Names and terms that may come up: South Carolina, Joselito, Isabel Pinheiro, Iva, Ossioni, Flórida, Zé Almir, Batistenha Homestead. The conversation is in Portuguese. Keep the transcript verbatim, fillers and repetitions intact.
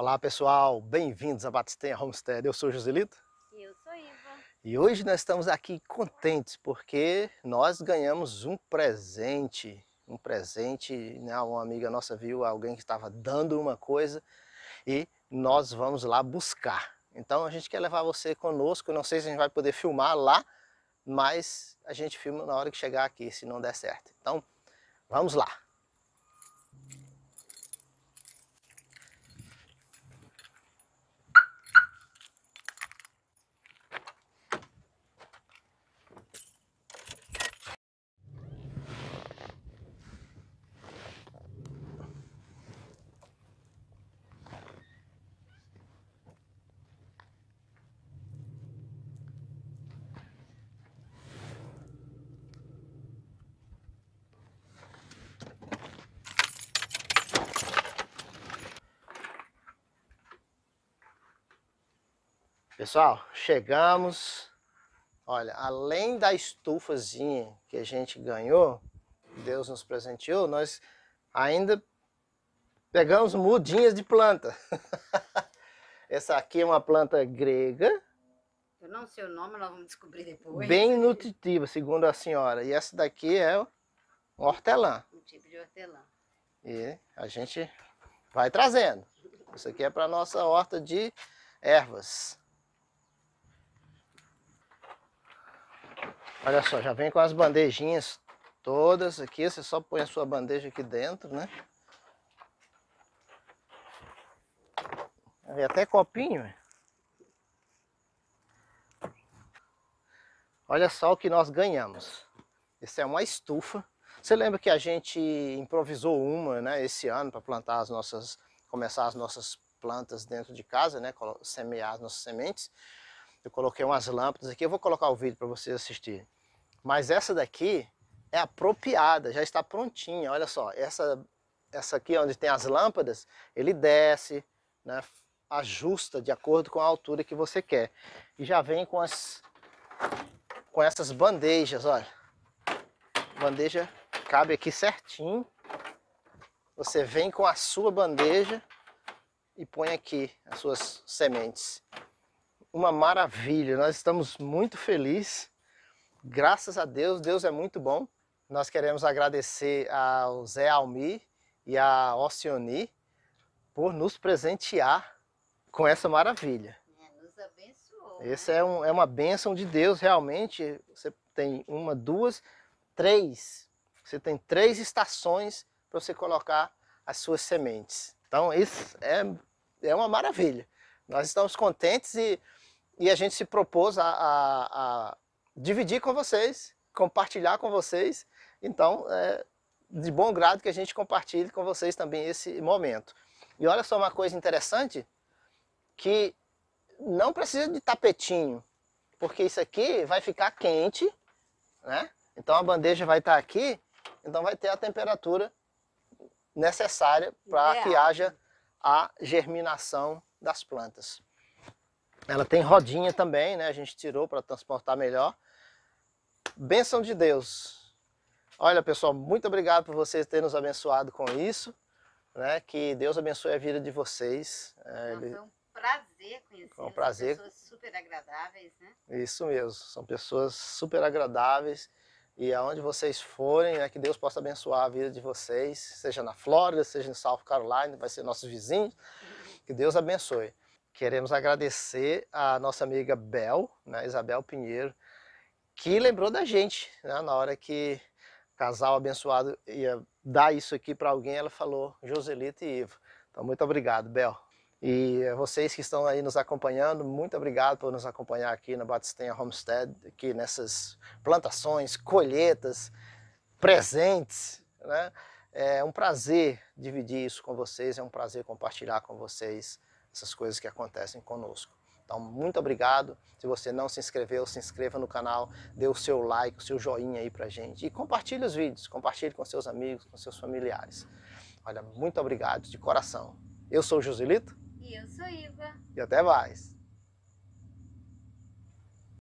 Olá pessoal, bem-vindos a Batistenha Homestead. Eu sou o Joselito. E eu sou a Iva. E hoje nós estamos aqui contentes porque nós ganhamos um presente. Um presente, né? Uma amiga nossa viu alguém que estava dando uma coisa e nós vamos lá buscar. Então a gente quer levar você conosco, não sei se a gente vai poder filmar lá, mas a gente filma na hora que chegar aqui, se não der certo. Então, vamos lá. Pessoal, chegamos, olha, além da estufazinha que a gente ganhou, Deus nos presenteou, nós ainda pegamos mudinhas de planta. Essa aqui é uma planta grega. Eu não sei o nome, nós vamos descobrir depois. Bem nutritiva, segundo a senhora. E essa daqui é um hortelã. Um tipo de hortelã. E a gente vai trazendo. Isso aqui é para a nossa horta de ervas. Olha só, já vem com as bandejinhas todas aqui, você só põe a sua bandeja aqui dentro, né? E até copinho. Olha só o que nós ganhamos. Essa é uma estufa. Você lembra que a gente improvisou uma, né, esse ano para plantar as nossas, começar as nossas plantas dentro de casa, né, semear as nossas sementes. Eu coloquei umas lâmpadas aqui, eu vou colocar o vídeo para vocês assistirem. Mas essa daqui é apropriada, já está prontinha, olha só. Essa, essa aqui onde tem as lâmpadas, ele desce, né, ajusta de acordo com a altura que você quer. E já vem com, as, com essas bandejas, olha. Bandeja cabe aqui certinho. Você vem com a sua bandeja e põe aqui as suas sementes. Uma maravilha, nós estamos muito felizes, graças a Deus, Deus é muito bom. Nós queremos agradecer ao Zé Almir e a Ossioni por nos presentear com essa maravilha. É, nos abençoou. Essa é, um, é uma bênção de Deus, realmente. Você tem uma, duas, três. Você tem três estações para você colocar as suas sementes. Então isso é, é uma maravilha. Nós estamos contentes e... E a gente se propôs a, a, a dividir com vocês, compartilhar com vocês. Então, é de bom grado que a gente compartilhe com vocês também esse momento. E olha só uma coisa interessante, que não precisa de tapetinho, porque isso aqui vai ficar quente, né? Então a bandeja vai estar aqui, então vai ter a temperatura necessária para que haja a germinação das plantas. Ela tem rodinha também, né? A gente tirou para transportar melhor. Bênção de Deus. Olha, pessoal, muito obrigado por vocês terem nos abençoado com isso, né? Que Deus abençoe a vida de vocês. É, Nossa, ele... é um prazer conhecer. É um prazer. São pessoas super agradáveis, né? Isso mesmo. São pessoas super agradáveis. E aonde vocês forem, né, que Deus possa abençoar a vida de vocês, seja na Flórida, seja em South Carolina, vai ser nossos vizinhos. Que Deus abençoe. Queremos agradecer a nossa amiga Bel, né, Isabel Pinheiro, que lembrou da gente, né, na hora que o casal abençoado ia dar isso aqui para alguém, ela falou Joselito e Ivo. Então, muito obrigado, Bel. E vocês que estão aí nos acompanhando, muito obrigado por nos acompanhar aqui na Batistenha Homestead, aqui nessas plantações, colheitas, presentes, né? É um prazer dividir isso com vocês, é um prazer compartilhar com vocês essas coisas que acontecem conosco. Então, muito obrigado. Se você não se inscreveu, se inscreva no canal, dê o seu like, o seu joinha aí pra gente e compartilhe os vídeos, compartilhe com seus amigos, com seus familiares. Olha, muito obrigado de coração. Eu sou o Joselito. E eu sou Iva. E até mais.